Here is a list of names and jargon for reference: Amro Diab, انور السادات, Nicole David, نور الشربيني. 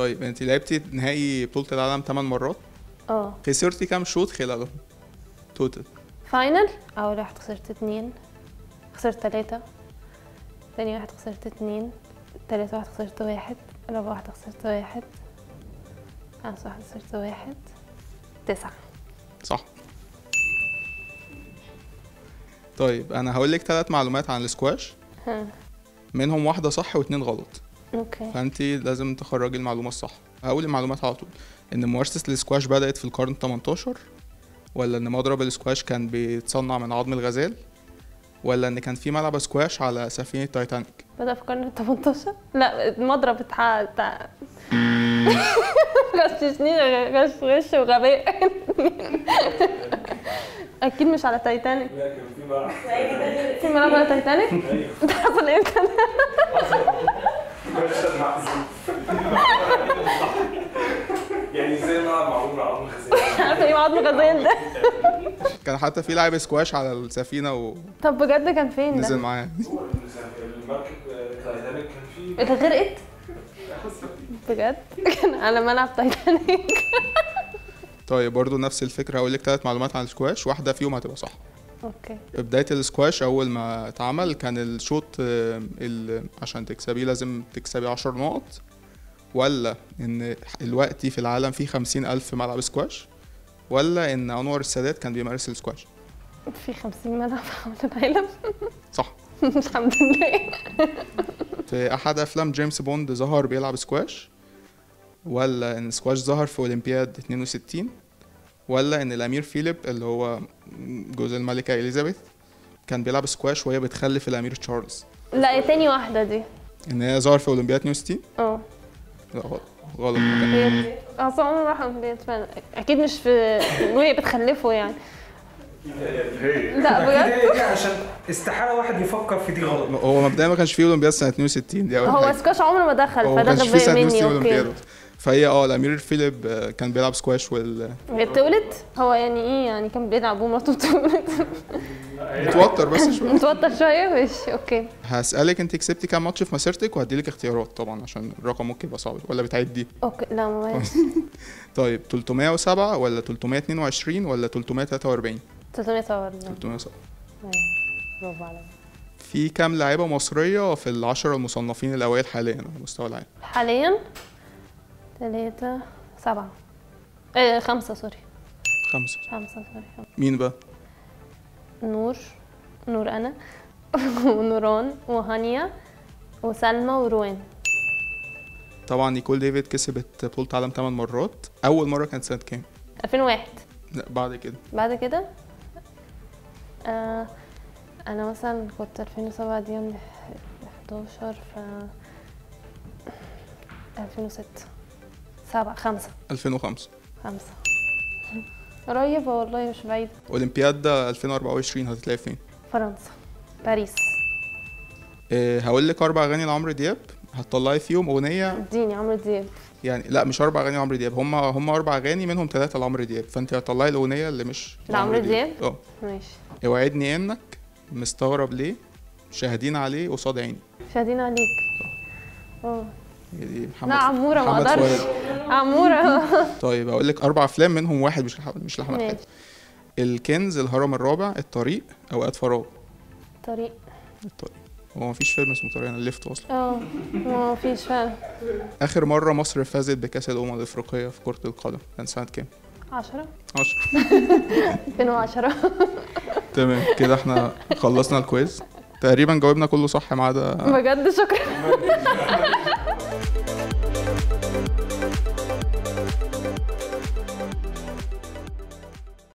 طيب انت لعبتي نهائي بطولة العالم 8 مرات؟ اه. خسرتي كام شوط خلالهم؟ توتال فاينل اول واحد خسرت 2، خسرت 3، تاني واحد خسرت 2، تالت واحد خسرت 1، رابع واحد خسرت 1، خامس واحد خسرت 1، 9. صح. طيب انا هقول لك 3 معلومات عن الاسكواش، منهم واحدة صح و2 غلط. اوكي. فانت لازم تخرجي المعلومة الصح. هقول المعلومات على طول، ان مؤسسة الاسكواش بدأت في القرن 18، ولا ان مضرب الاسكواش كان بيتصنع من عظم الغزال، ولا ان كان في ملعب سكواش على سفينه تايتانيك؟ بدأ في القرن 18؟ لا المضرب بتاع غششني غش وغباء. اكيد مش على تايتانيك. لا كان في ملعب، في ملعب على تايتانيك؟ ايوه. ده حصل امتى؟ يعني ازاي ملعب معمول بعظم غزال؟ عارفه ايه عظم غزال ده؟ كان حتى في لاعب سكواش على السفينه طب بجد كان فين ده؟ نزل معاه المركب تايتانيك كان فيه اتغرقت؟ بجد؟ كان على ملعب تايتانيك. طيب برضه نفس الفكره، هقول لك 3 معلومات عن السكواش، واحده فيهم هتبقى صح. اوكي. بدايه السكواش اول ما اتعمل كان الشوط عشان تكسبيه لازم تكسبي 10 نقط، ولا ان الوقت في العالم فيه 50,000 ملعب سكواش، ولا ان انور السادات كان بيمارس السكواش؟ في 50 ملعب حول العالم. صح. الحمد لله. في احد افلام جيمس بوند ظهر بيلعب سكواش، ولا ان سكواش ظهر في اولمبياد 62، ولا ان الامير فيليب اللي هو جوز الملكه اليزابيث كان بيلعب سكواش وهي بتخلف الامير تشارلز؟ لا تاني واحده دي، ان هي ظهر في اولمبياد 62. اه لا غلط. هي اصلا عمره ما راح اولمبياد، اكيد مش في وهي بتخلفه يعني. لا بجد عشان استحاله واحد يفكر في دي غلط. هو مبدئيا ما كانش فيه اولمبياد سنه 62 دي، هو سكواش عمره ما دخل، فده غباء مني. اوكي. فهي الامير فيليب كان بيلعب سكواش وهي بتولد. هو يعني ايه يعني كان بيلعب ومراته بتولد؟ متوتر بس شويه، متوتر شويه. ماشي اوكي. هسالك انت كسبتي كام ماتش في مسيرتك، وهديلك اختيارات طبعا عشان الرقم ممكن يبقى صعب، ولا بتعدي؟ اوكي. لا ما طيب 307 ولا 322 ولا 343؟ 307. برافو عليك. في كام لاعبة مصرية في ال10 المصنفين الأوائل حاليا على مستوى العالم؟ حاليا 7. ايه 5 سوري. 5 سوري. مين بقى؟ نور أنا ونوران وهانية وسلمى وروان. طبعا نيكول ديفيد كسبت بطولة العالم 8 مرات، أول مرة كانت سنة كام؟ 2001. لا بعد كده انا مثلا كنت 2007 دي 11، ف 2006 7 5 2005 قريبه والله مش بعيده. اولمبياد 2024 هتتلعب فين؟ فرنسا، باريس. هقول لك 4 اغاني لعمرو دياب، هتطلعي فيهم اغنيه. اديني عمرو دياب يعني. لا مش 4 اغاني لعمرو دياب، هم 4 اغاني منهم 3 لعمرو دياب، فانت هتطلعي الاغنيه اللي مش لعمرو دياب. اه ماشي. اوعدني انك مستغرب ليه، شاهدين عليه قصاد عيني. شاهدين عليك. اه دي محمد. لا عموره ما اقدرش عموره. طيب اقول لك 4 افلام منهم واحد مش لاحمد حاتم. الكنز، الهرم الرابع، الطريق، اوقات فراغ. الطريق. هو مفيش فيلم اسمه طريق، انا لفته اصلا. مفيش فعلا. اخر مره مصر فازت بكاس الامم الافريقيه في كره القدم كان سنه كام؟ 10 2010. تمام كده احنا خلصنا الكويز تقريبا، جاوبنا كله صح ما عدا بجد. شكرا.